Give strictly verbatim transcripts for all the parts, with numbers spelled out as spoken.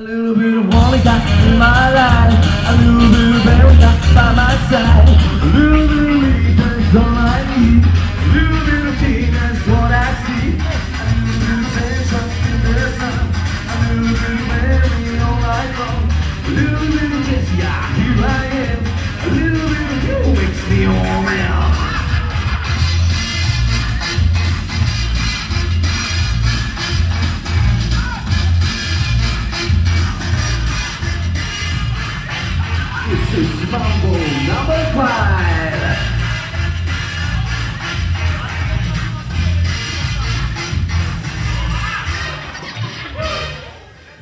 A little bit of Wally got in my life, a little bit of Barry got by my side, a little bit of weed, that's all I need, a little bit of tea, that's what I see, a little bit of sunshine in the sun, a little bit of Mary all night long, a little bit of this, yeah, here I am, a little bit of you makes me all man. This is Mambo number five.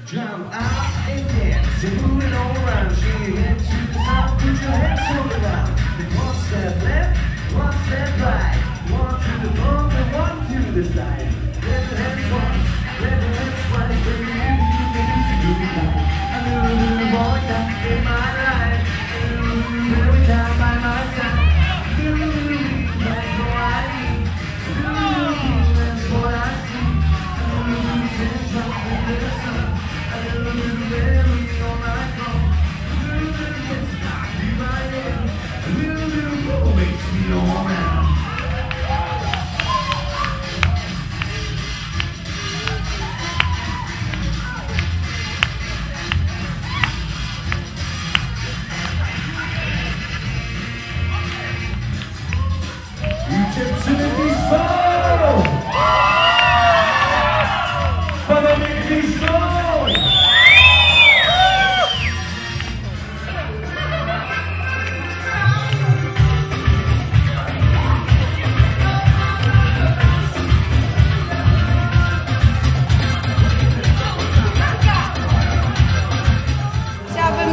Jump up and dance, you're moving all around. Shake your head to the top, put your hands on the ground. One step left, one step right, one to the front and one to the side. Let the hands once, let the hands twice, let the hands do it now. A little boy that's in my life. Every time by my side, you that's what I need. You that's what I see. I don't lose something in the sun. I don't lose everything on my phone. You that's not who I am. You that's what makes me all man.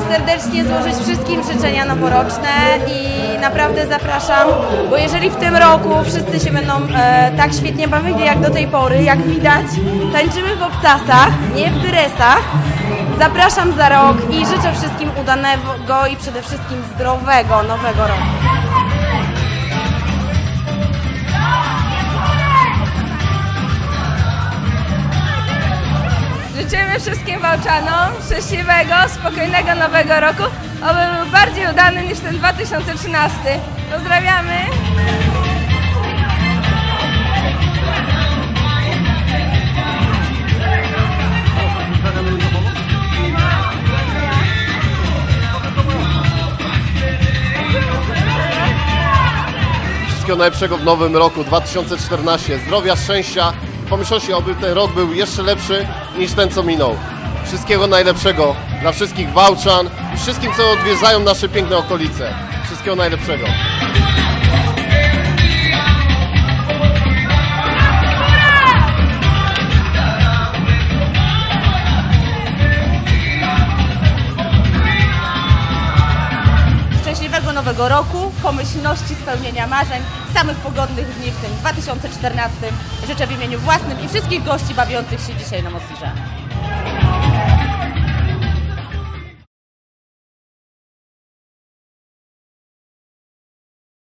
Serdecznie złożyć wszystkim życzenia noworoczne i naprawdę zapraszam, bo jeżeli w tym roku wszyscy się będą e, tak świetnie bawili jak do tej pory, jak widać, tańczymy w obcasach, nie w dresach. Zapraszam za rok i życzę wszystkim udanego i przede wszystkim zdrowego nowego roku. Życzymy wszystkim Wałczanom szczęśliwego, spokojnego nowego roku, aby był bardziej udany niż ten dwa tysiące trzynasty. Pozdrawiamy! Wszystkiego najlepszego w nowym roku dwa tysiące czternastym. Zdrowia, szczęścia. Pomyślał się, aby ten rok był jeszcze lepszy niż ten, co minął. Wszystkiego najlepszego dla wszystkich Wałczan i wszystkim, co odwiedzają nasze piękne okolice. Wszystkiego najlepszego. Szczęśliwego nowego roku, pomyślności, spełnienia marzeń, samych pogodnych dni w tym dwa tysiące czternastym. Życzę w imieniu własnym i wszystkich gości bawiących się dzisiaj na MOSiR-ze.